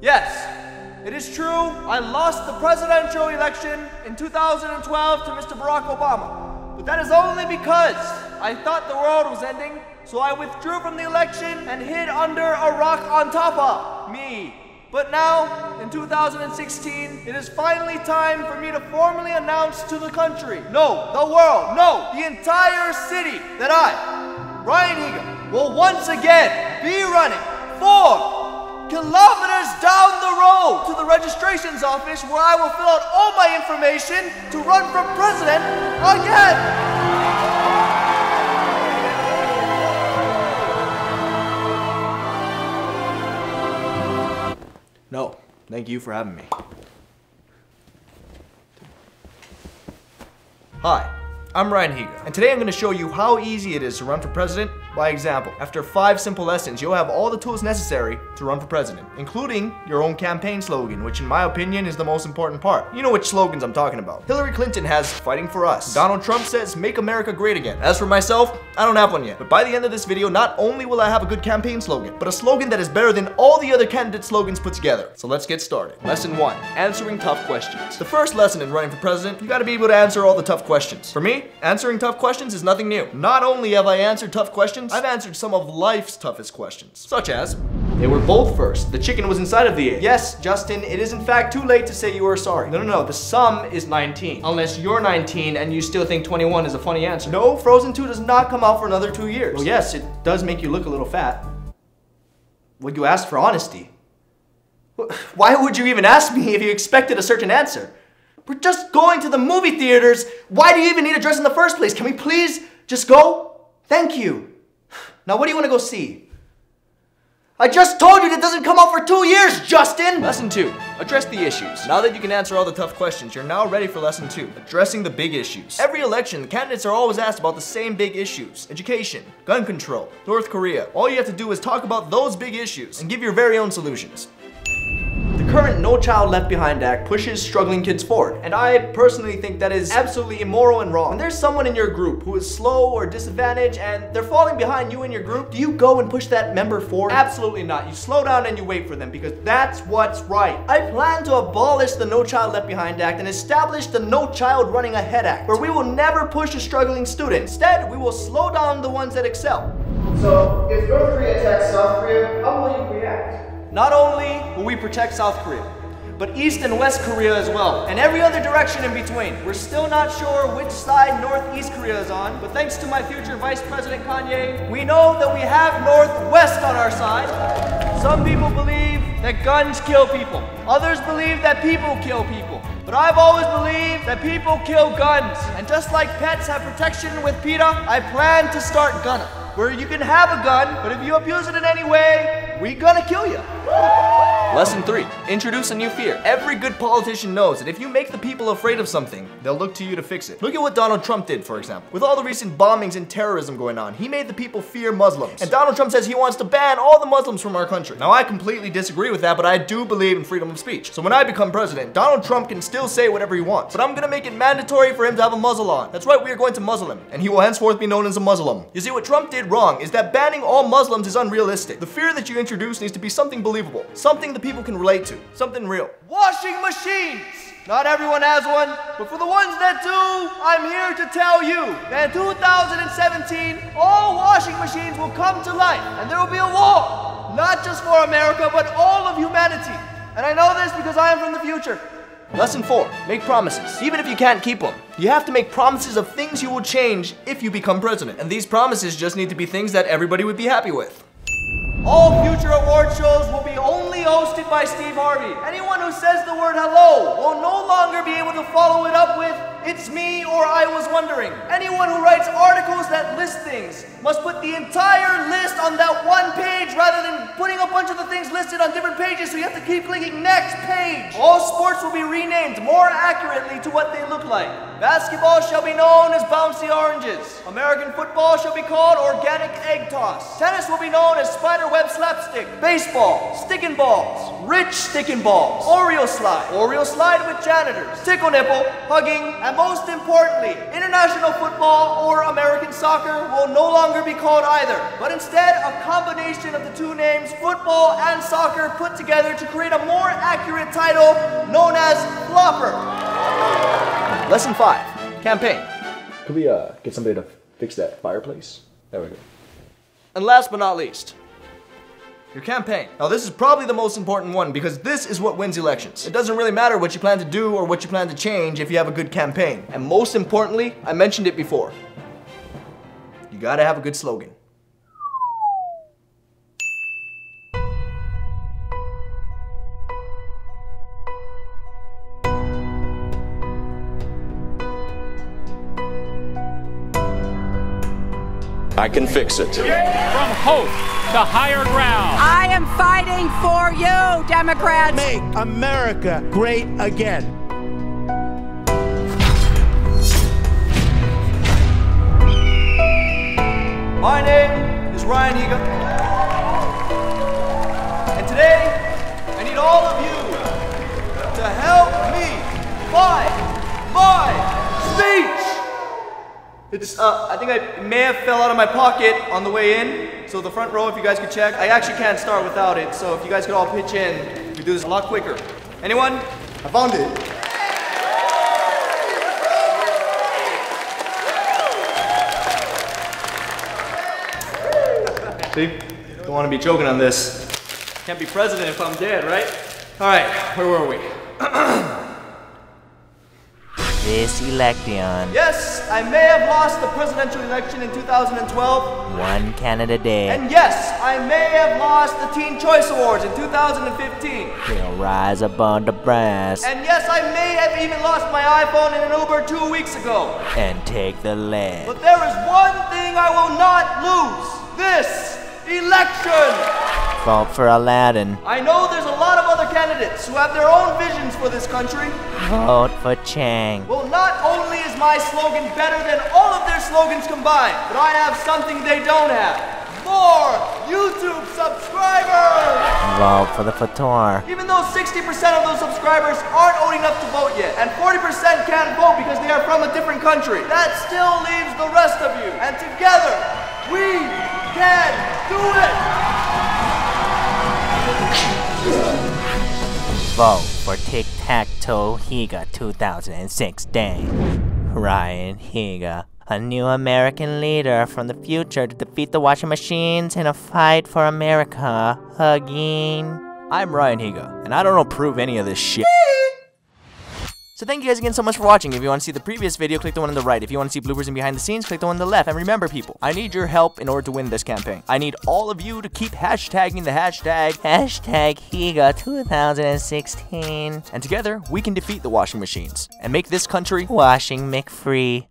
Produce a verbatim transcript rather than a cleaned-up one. Yes, it is true, I lost the presidential election in two thousand twelve to Mister Barack Obama. But that is only because I thought the world was ending, so I withdrew from the election and hid under a rock on top of me. But now, in two thousand sixteen, it is finally time for me to formally announce to the country, no, the world, no, the entire city, that I, Ryan Higa, will once again be running for kilometers down the road to the registration's office where I will fill out all my information to run for president again. No, thank you for having me. Hi, I'm Ryan Higa, and today I'm going to show you how easy it is to run for president by example. After five simple lessons, you'll have all the tools necessary to run for president, including your own campaign slogan, which in my opinion is the most important part. You know which slogans I'm talking about. Hillary Clinton has "Fighting for Us." Donald Trump says "Make America Great Again." As for myself, I don't have one yet. But by the end of this video, not only will I have a good campaign slogan, but a slogan that is better than all the other candidate slogans put together. So let's get started. Lesson one, answering tough questions. The first lesson in running for president, you gotta be able to answer all the tough questions. For me, answering tough questions is nothing new. Not only have I answered tough questions, I've answered some of life's toughest questions, such as, they were both first. The chicken was inside of the egg. Yes, Justin, it is in fact too late to say you are sorry. No, no, no, the sum is nineteen. Unless you're nineteen and you still think twenty-one is a funny answer. No, Frozen two does not come out for another two years. Well, yes, it does make you look a little fat. Would you ask for honesty? Why would you even ask me if you expected a certain answer? We're just going to the movie theaters. Why do you even need a dress in the first place? Can we please just go? Thank you. Now, what do you want to go see? I just told you that doesn't come out for two years, Justin! Lesson two, address the issues. Now that you can answer all the tough questions, you're now ready for lesson two, addressing the big issues. Every election, the candidates are always asked about the same big issues. Education, gun control, North Korea. All you have to do is talk about those big issues and give your very own solutions. The current No Child Left Behind Act pushes struggling kids forward, and I personally think that is absolutely immoral and wrong. When there's someone in your group who is slow or disadvantaged and they're falling behind you in your group, do you go and push that member forward? Absolutely not. You slow down and you wait for them because that's what's right. I plan to abolish the No Child Left Behind Act and establish the No Child Running Ahead Act, where we will never push a struggling student. Instead, we will slow down the ones that excel. So, if North Korea attacks South Korea, how will you react? Not only will we protect South Korea, but East and West Korea as well, and every other direction in between. We're still not sure which side Northeast Korea is on, but thanks to my future Vice President Kanye, we know that we have Northwest on our side. Some people believe that guns kill people. Others believe that people kill people. But I've always believed that people kill guns. And just like pets have protection with PETA, I plan to start Gunna, where you can have a gun, but if you abuse it in any way, we gonna kill you. Lesson three, introduce a new fear. Every good politician knows that if you make the people afraid of something, they'll look to you to fix it. Look at what Donald Trump did, for example. With all the recent bombings and terrorism going on, he made the people fear Muslims. And Donald Trump says he wants to ban all the Muslims from our country. Now, I completely disagree with that, but I do believe in freedom of speech. So when I become president, Donald Trump can still say whatever he wants, but I'm gonna make it mandatory for him to have a muzzle on. That's right, we are going to muzzle him, and he will henceforth be known as a Muslim. You see, what Trump did wrong is that banning all Muslims is unrealistic. The fear that you introduce needs to be something believable, something the people can relate to, something real. Washing machines! Not everyone has one, but for the ones that do, I'm here to tell you that in two thousand seventeen, all washing machines will come to life, and there will be a war, not just for America, but all of humanity. And I know this because I am from the future. Lesson four, make promises. Even if you can't keep them, you have to make promises of things you will change if you become president. And these promises just need to be things that everybody would be happy with. All future award shows will be only hosted by Steve Harvey. Anyone who says the word hello will no longer be able to follow it up with, it's me or I was wondering. Anyone who writes articles that list things must put the entire list on that one page rather than putting a bunch of the things listed on different pages, so you have to keep clicking next page. All sports will be renamed more accurately to what they look like. Basketball shall be known as bouncy oranges. American football shall be called organic egg toss. Tennis will be known as spider web slapstick. Baseball, stick and balls. ball, rich sticking balls, Oreo slide, Oreo slide with janitors, tickle nipple, hugging, and most importantly, international football or American soccer will no longer be called either, but instead a combination of the two names, football and soccer, put together to create a more accurate title known as Flopper. Lesson five, campaign. Could we uh, get somebody to fix that fireplace? There we go. And last but not least, your campaign. Now this is probably the most important one because this is what wins elections. It doesn't really matter what you plan to do or what you plan to change if you have a good campaign. And most importantly, I mentioned it before, you gotta have a good slogan. I can fix it. From hope to higher ground. I am fighting for you, Democrats. Make America great again. My name is Ryan Higa. And today, I need all of you to help me find my speech. It's, uh, I think I may have fell out of my pocket on the way in, so the front row, if you guys could check. I actually can't start without it, so if you guys could all pitch in, we do this a lot quicker. Anyone? I found it. See? Don't want to be choking on this. Can't be president if I'm dead, right? Alright, where were we? This election. Yes, I may have lost the presidential election in two thousand twelve. One Canada Day. And yes, I may have lost the Teen Choice Awards in two thousand fifteen. They'll rise upon the brass. And yes, I may have even lost my iPhone in an Uber two weeks ago. And take the land. But there is one thing I will not lose. This election. Vote for Aladdin. I know there's a lot of other candidates who have their own visions for this country. Vote for Chang. Well, not only is my slogan better than all of their slogans combined, but I have something they don't have. More YouTube subscribers! Vote for the Fator. Even though sixty percent of those subscribers aren't old enough to vote yet, and forty percent can't vote because they are from a different country, that still leaves the rest of you. And together, we can do it! Vote for Tic-Tac-Toe Higa twenty sixteen. Ryan Higa, a new American leader from the future to defeat the washing machines in a fight for America again. I'm Ryan Higa, and I don't approve any of this shit. So thank you guys again so much for watching. If you want to see the previous video, click the one on the right. If you want to see bloopers and behind the scenes, click the one on the left. And remember people, I need your help in order to win this campaign. I need all of you to keep hashtagging the hashtag, hashtag Higa twenty sixteen. And together, we can defeat the washing machines and make this country washing McFree.